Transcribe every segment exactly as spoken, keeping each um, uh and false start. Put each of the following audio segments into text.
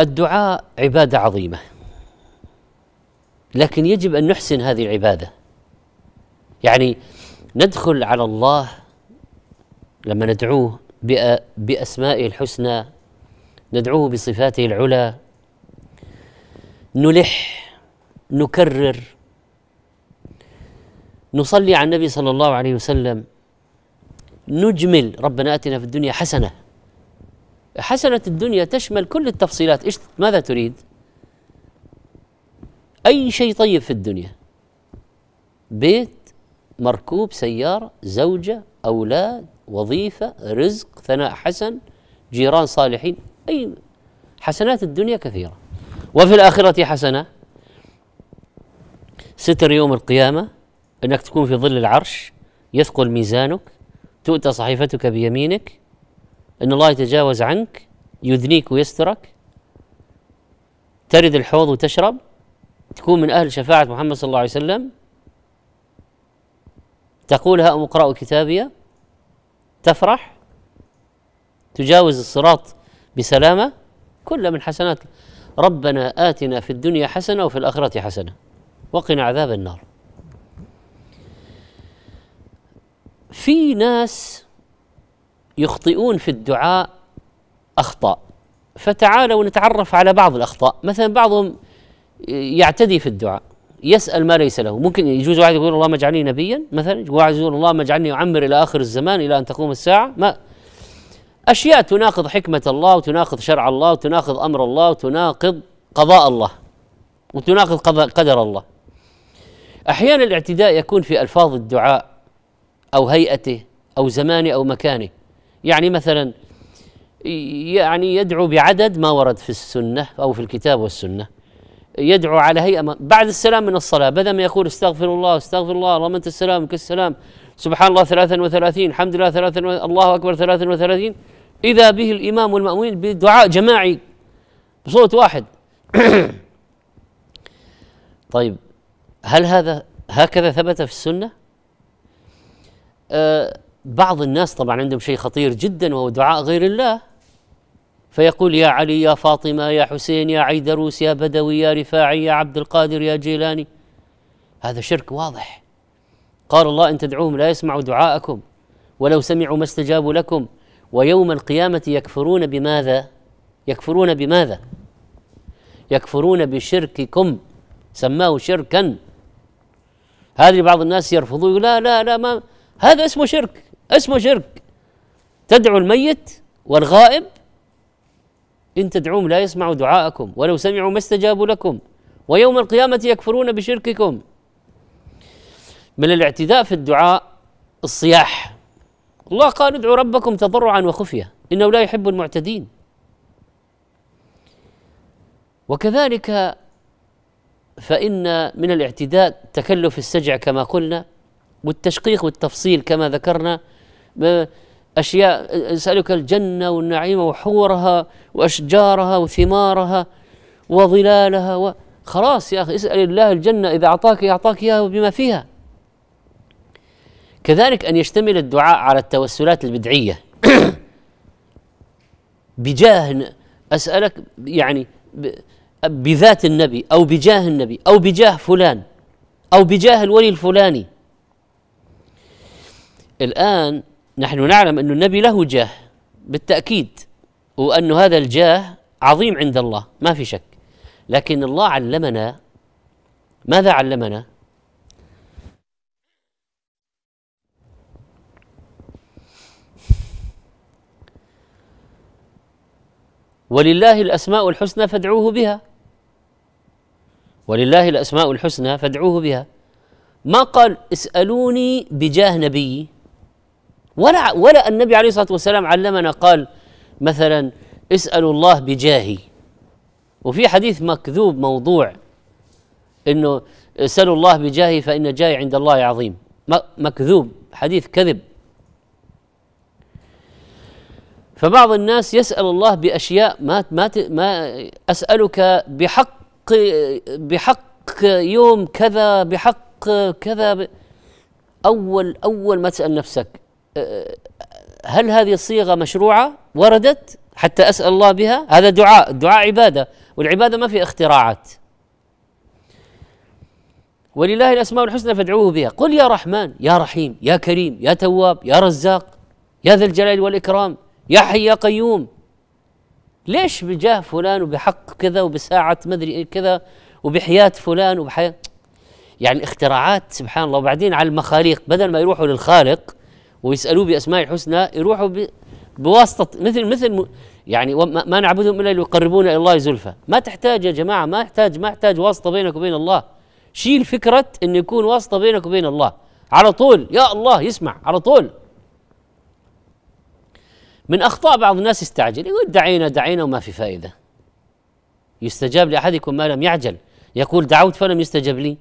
الدعاء عبادة عظيمة، لكن يجب أن نحسن هذه العبادة. يعني ندخل على الله لما ندعوه بأسمائه الحسنى، ندعوه بصفاته العلى، نلح، نكرر، نصلي على النبي صلى الله عليه وسلم، نجمل ربنا آتنا في الدنيا حسنة. حسنة الدنيا تشمل كل التفصيلات، إيش ماذا تريد؟ أي شيء طيب في الدنيا، بيت، مركوب، سيارة، زوجة، أولاد، وظيفة، رزق، ثناء حسن، جيران صالحين، أي حسنات الدنيا كثيرة. وفي الآخرة حسنة، ستر يوم القيامة، أنك تكون في ظل العرش، يثقل ميزانك، تؤتى صحيفتك بيمينك، أن الله يتجاوز عنك، يدنيك ويسترك، ترد الحوض وتشرب، تكون من أهل شفاعة محمد صلى الله عليه وسلم، تقول هاؤم اقرأوا كتابيه، تفرح، تجاوز الصراط بسلامة، كلها من حسنات ربنا آتنا في الدنيا حسنة وفي الآخرة حسنة وقنا عذاب النار. في ناس يخطئون في الدعاء أخطاء، فتعالوا نتعرف على بعض الأخطاء. مثلا بعضهم يعتدي في الدعاء، يسأل ما ليس له. ممكن يجوز واحد يقول اللهم اجعلني نبيا مثلا، واحد يقول اللهم اجعلني أعمر إلى آخر الزمان إلى أن تقوم الساعة، ما أشياء تناقض حكمة الله وتناقض شرع الله وتناقض أمر الله وتناقض قضاء الله وتناقض قدر الله. أحيانا الاعتداء يكون في ألفاظ الدعاء أو هيئته أو زمانه أو مكانه. يعني مثلا يعني يدعو بعدد ما ورد في السنة أو في الكتاب والسنة، يدعو على هيئة ما. بعد السلام من الصلاة بدل ما يقول استغفر الله استغفر الله اللهم أنت السلام منك السلام سبحان الله ثلاثا وثلاثين، الحمد لله ثلاثا و... الله أكبر ثلاثا وثلاثين، إذا به الإمام والمأمومين بدعاء جماعي بصوت واحد. طيب هل هذا هكذا ثبت في السنة؟ آه بعض الناس طبعا عندهم شيء خطير جدا وهو دعاء غير الله، فيقول يا علي يا فاطمة يا حسين يا عيدروس يا بدوي يا رفاعي يا عبد القادر يا جيلاني. هذا شرك واضح. قال الله إن تدعوهم لا يسمعوا دعاءكم ولو سمعوا ما استجابوا لكم ويوم القيامة يكفرون بماذا؟ يكفرون بماذا؟ يكفرون بشرككم، سماه شركا. هذه بعض الناس يرفضوا، لا لا لا ما هذا اسمه شرك، اسمه شرك. تدعو الميت والغائب، إن تدعوهم لا يسمعوا دعاءكم ولو سمعوا ما استجابوا لكم ويوم القيامة يكفرون بشرككم. من الاعتداء في الدعاء الصياح. الله قال ادعوا ربكم تضرعا وخفية إنه لا يحب المعتدين. وكذلك فإن من الاعتداء تكلف السجع كما قلنا، والتشقيق والتفصيل كما ذكرنا، أشياء أسألك الجنة والنعيم وحورها وأشجارها وثمارها وظلالها و... خلاص يا أخي اسأل الله الجنة، إذا أعطاك يعطاك إياه بما فيها. كذلك أن يشتمل الدعاء على التوسلات البدعية بجاه أسألك، يعني بذات النبي أو بجاه النبي أو بجاه فلان أو بجاه الولي الفلاني. الآن نحن نعلم أن النبي له جاه بالتأكيد، وأن هذا الجاه عظيم عند الله ما في شك، لكن الله علمنا ماذا؟ علمنا ولله الأسماء الحسنى فادعوه بها، ولله الأسماء الحسنى فادعوه بها. ما قال اسألوني بجاه نبيي، ولا ولا النبي عليه الصلاة والسلام علمنا قال مثلا اسألوا الله بجاهي. وفي حديث مكذوب موضوع انه اسألوا الله بجاهي فإن جاهي عند الله عظيم، مكذوب، حديث كذب. فبعض الناس يسأل الله بأشياء ما ما ما أسألك بحق بحق يوم كذا بحق كذا. أول أول ما تسأل نفسك هل هذه الصيغة مشروعة؟ وردت؟ حتى أسأل الله بها، هذا دعاء، الدعاء عبادة، والعبادة ما في اختراعات. ولله الأسماء الحسنى فادعوه بها، قل يا رحمن يا رحيم يا كريم يا تواب يا رزاق يا ذا الجلال والإكرام يا حي يا قيوم. ليش بجاه فلان وبحق كذا وبساعة مدري كذا وبحياة فلان وبحياة، يعني اختراعات سبحان الله. وبعدين على المخاليق، بدل ما يروحوا للخالق ويسألوه بأسماء الحسنى يروحوا بواسطة مثل مثل يعني ما نعبدهم إلا ليقربونا إلى الله زلفى. ما تحتاج يا جماعة، ما يحتاج ما يحتاج واسطة بينك وبين الله. شيل فكرة أن يكون واسطة بينك وبين الله، على طول يا الله يسمع على طول. من أخطاء بعض الناس يستعجل، يقول دعينا دعينا وما في فائدة. يستجاب لأحدكم ما لم يعجل، يقول دعوت فلم يستجب لي.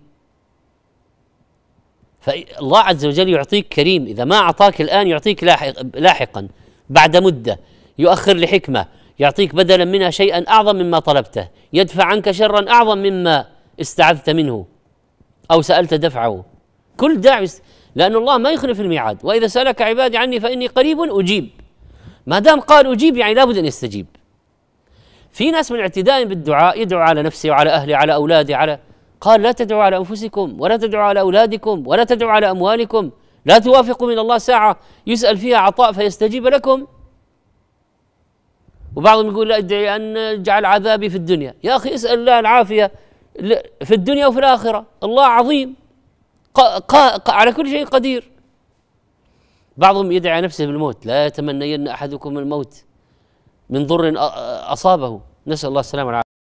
فالله عز وجل يعطيك كريم، إذا ما أعطاك الآن يعطيك لاحقا بعد مدة، يؤخر لحكمة، يعطيك بدلا منها شيئا أعظم مما طلبته، يدفع عنك شرا أعظم مما استعذت منه أو سألت دفعه. كل داعي، لأن الله ما يخلف الميعاد، وإذا سألك عبادي عني فإني قريب أجيب. ما دام قال أجيب يعني لابد أن يستجيب. في ناس من اعتداء بالدعاء يدعو على نفسه وعلى أهله على أولاده على، قال لا تدعوا على أنفسكم ولا تدعوا على أولادكم ولا تدعوا على أموالكم، لا توافقوا من الله ساعة يسأل فيها عطاء فيستجيب لكم. وبعضهم يقول لا أدعي أن أجعل عذابي في الدنيا، يا أخي اسأل الله العافية في الدنيا وفي الآخرة، الله عظيم على كل شيء قدير. بعضهم يدعي نفسه بالموت، لا يتمنين أحدكم الموت من ضر أصابه، نسأل الله السلامة والعافية.